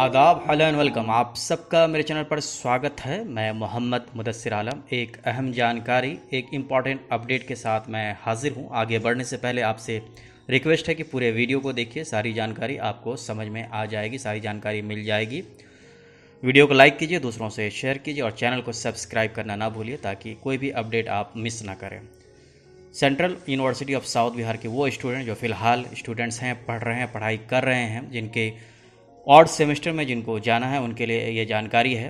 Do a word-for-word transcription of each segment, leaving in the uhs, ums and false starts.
आदाब, हलन वेलकम, आप सबका मेरे चैनल पर स्वागत है। मैं मोहम्मद मुदस्सिर आलम एक अहम जानकारी, एक इम्पॉर्टेंट अपडेट के साथ मैं हाजिर हूं। आगे बढ़ने से पहले आपसे रिक्वेस्ट है कि पूरे वीडियो को देखिए, सारी जानकारी आपको समझ में आ जाएगी, सारी जानकारी मिल जाएगी। वीडियो को लाइक कीजिए, दूसरों से शेयर कीजिए और चैनल को सब्सक्राइब करना ना भूलिए ताकि कोई भी अपडेट आप मिस ना करें। Central university of south Bihar के वो स्टूडेंट जो फ़िलहाल स्टूडेंट्स हैं, पढ़ रहे हैं, पढ़ाई कर रहे हैं, जिनके ऑड सेमेस्टर में जिनको जाना है, उनके लिए ये जानकारी है।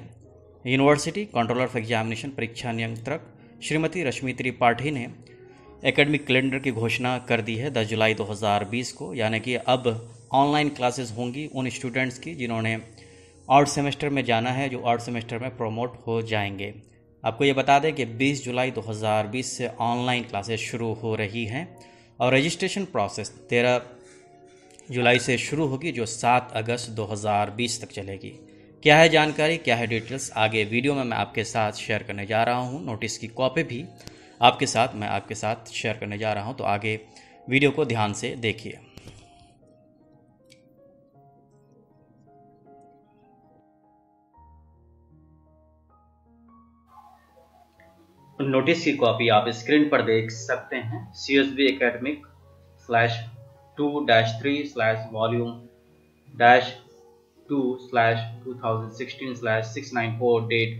यूनिवर्सिटी कंट्रोलर फॉर एग्जामिनेशन परीक्षा नियंत्रक श्रीमती रश्मि त्रिपाठी ने एकेडमिक कैलेंडर की घोषणा कर दी है दस जुलाई दो हज़ार बीस को, यानी कि अब ऑनलाइन क्लासेस होंगी उन स्टूडेंट्स की जिन्होंने ऑड सेमेस्टर में जाना है, जो ऑड सेमेस्टर में प्रोमोट हो जाएंगे। आपको ये बता दें कि बीस जुलाई दो हज़ार बीस से ऑनलाइन क्लासेस शुरू हो रही हैं और रजिस्ट्रेशन प्रोसेस तेरह जुलाई से शुरू होगी जो सात अगस्त दो हज़ार बीस तक चलेगी। क्या है जानकारी, क्या है डिटेल्स, आगे वीडियो में मैं आपके साथ शेयर करने जा रहा हूं। नोटिस की कॉपी भी आपके साथ मैं आपके साथ शेयर करने जा रहा हूं, तो आगे वीडियो को ध्यान से देखिए। नोटिस की कॉपी आप स्क्रीन पर देख सकते हैं। CSB academic slash two dash three slash volume dash two slash two thousand sixteen slash six nine four date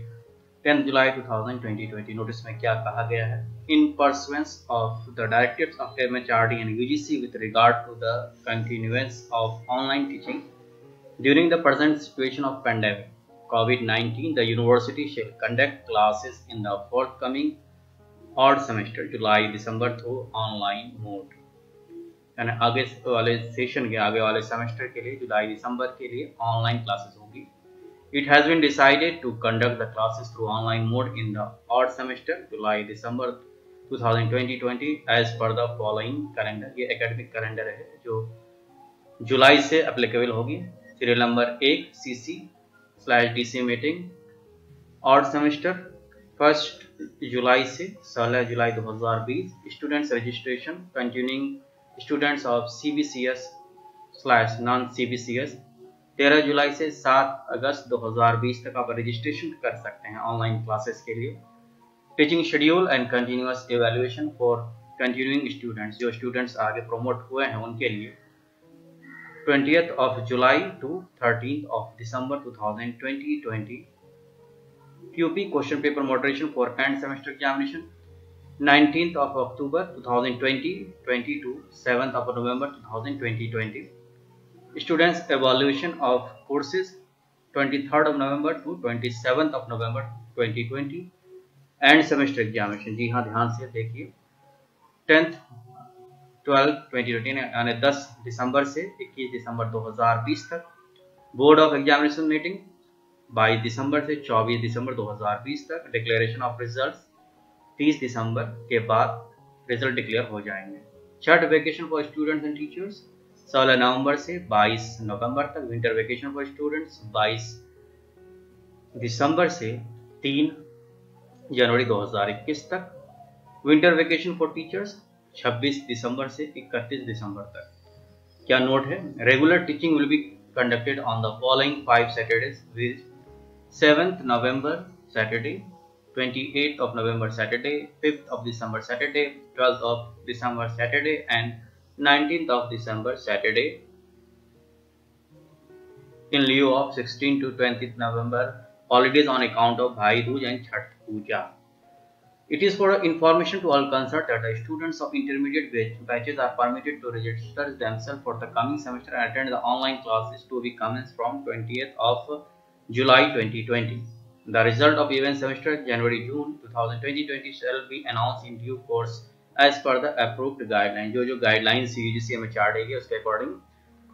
tenth July two thousand twenty twenty notice में क्या कहा गया है। In pursuance of the directives of M H R D and U G C with regard to the continuance of online teaching during the present situation of pandemic COVID nineteen the university shall conduct classes in the forthcoming odd semester July December through online mode. यानी आगे वाले session के आगे वाले semester के लिए जुलाई दिसंबर के लिए ऑनलाइन क्लासेस होगी। It has been decided to conduct the classes through online mode in the odd semester July December two thousand twenty as per the following calendar. ये एकेडमिक कैलेंडर है जो जुलाई से एप्लीकेबल होगी। सीरियल नंबर एक C C slash D C meeting odd semester first July से सोलह जुलाई दो हज़ार बीस students registration continuing students of C B C S slash non C B C S तेरह जुलाई से सात अगस्त दो हज़ार बीस तक आप रजिस्ट्रेशन कर सकते हैं ऑनलाइन क्लासेस के लिए। Teaching schedule and continuous evaluation for continuing students, जो स्टूडेंट्स आगे प्रोमोट हुए हैं उनके लिए twentieth of July to thirteen of December two thousand twenty. QP question paper moderation for end semester examination nineteenth of October twenty twenty to seventh of November twenty twenty. Students evaluation of courses twenty-third of November to twenty-seventh of November twenty twenty and semester examination। जी हाँ, ध्यान से देखिए। tenth twelfth twenty twenty यानी दस दिसंबर से इक्कीस दिसंबर दो हज़ार बीस तक बोर्ड ऑफ एग्जामिनेशन मीटिंग बाईस दिसंबर से चौबीस दिसंबर दो हज़ार बीस तक। डिक्लेरेशन ऑफ रिजल्ट्स तीस दिसंबर के बाद रिजल्ट डिक्लेयर हो जाएंगे। Chhath vacation for students and teachers सोलह नवंबर से बाईस नवंबर तक। विंटर वेकेशन फॉर स्टूडेंट्स बाईस दिसंबर से तीन जनवरी दो हज़ार इक्कीस तक। विंटर वेकेशन फॉर टीचर्स छब्बीस दिसंबर से इकतीस दिसंबर तक। क्या नोट है, regular teaching will be conducted on the following five Saturdays with seventh November Saturday, twenty-eighth of November Saturday, fifth of December Saturday, twelfth of December Saturday and nineteenth of December Saturday in lieu of sixteenth to twentieth November holidays on account of Bhai Dooj and Chhath Puja. It is for information to all concerned that the students of intermediate batches are permitted to register themselves for the coming semester and attend the online classes to be commenced from twentieth of July twenty twenty. The result of event semester January June twenty twenty shall be announced in due course as per the approved guidelines. जो जो guidelines U G C M H R D की उसके according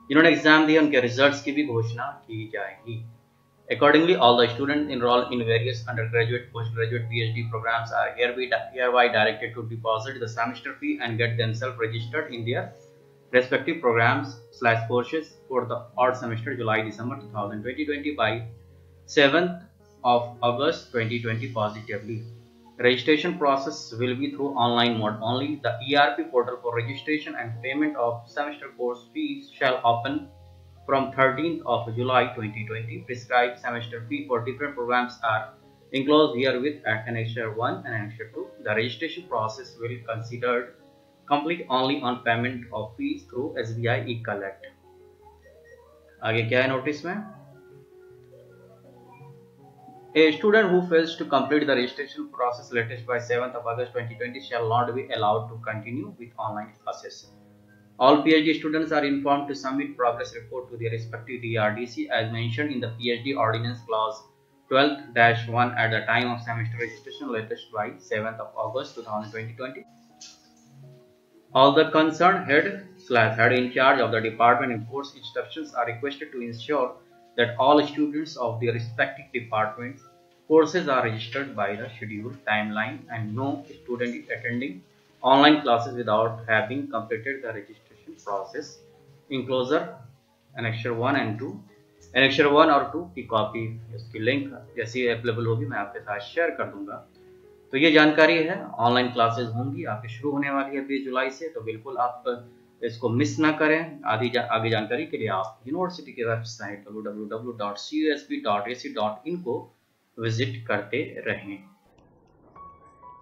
जिन्होंने exam दिए उनके results की भी घोषणा की जाएगी। Accordingly, all the students enrolled in various undergraduate, postgraduate, PhD programs are hereby, hereby directed to deposit the semester fee and get themselves registered in their respective programs slash courses for the odd semester July December twenty twenty by seventh of August twenty twenty positively. Registration process will be through online mode only. The E R P portal for registration and payment of semester course fees shall open from thirteenth of July twenty twenty. Prescribed semester fee for different programs are enclosed herewith at Annexure one and Annexure two. The registration process will be considered complete only on payment of fees through S B I eCollect. आगे क्या है notice में? A student who fails to complete the registration process latest by seventh of August twenty twenty shall not be allowed to continue with online classes. All PhD students are informed to submit progress report to their respective D R D C as mentioned in the PhD Ordinance Clause twelve dash one at the time of semester registration latest by seventh of August twenty twenty. All the concerned head slash head in charge of the department enforce instructions are requested to ensure that all students of their respective departments courses are registered by the scheduled timeline and no student is attending online classes without having completed the registration process. Enclosure Annexure one and two. Annexure one और two की copy इसकी link जैसी available होगी मैं आपके साथ share कर दूंगा। तो ये जानकारी है, ऑनलाइन क्लासेस होंगी आपकी, शुरू होने वाली है बीस जुलाई से, तो बिल्कुल आप इसको मिस ना करें। आधी जा, आगे जानकारी के लिए आप यूनिवर्सिटी की website W W W dot c u s b dot a c dot in को विजिट करते रहें।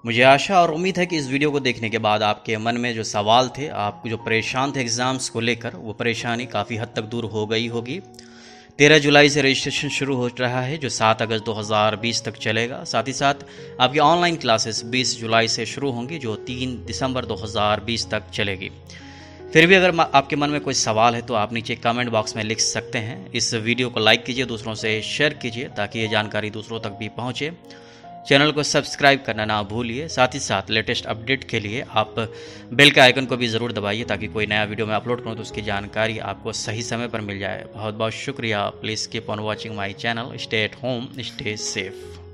मुझे आशा और उम्मीद है कि इस वीडियो को देखने के बाद आपके मन में जो सवाल थे, आप जो परेशान थे एग्ज़ाम्स को लेकर, वो परेशानी काफ़ी हद तक दूर हो गई होगी। तेरह जुलाई से रजिस्ट्रेशन शुरू हो रहा है जो सात अगस्त दो हज़ार बीस तक चलेगा। साथ ही साथ आपकी ऑनलाइन क्लासेस बीस जुलाई से शुरू होंगी जो तीन दिसंबर दो हज़ार बीस तक चलेगी। फिर भी अगर आपके मन में कोई सवाल है तो आप नीचे कमेंट बॉक्स में लिख सकते हैं। इस वीडियो को लाइक कीजिए, दूसरों से शेयर कीजिए ताकि ये जानकारी दूसरों तक भी पहुँचे। चैनल को सब्सक्राइब करना ना भूलिए। साथ ही साथ लेटेस्ट अपडेट के लिए आप बेल के आइकन को भी ज़रूर दबाइए ताकि कोई नया वीडियो मैं अपलोड करूँ तो उसकी जानकारी आपको सही समय पर मिल जाए। बहुत बहुत शुक्रिया। Please keep on watching my channel. Stay at home, stay safe.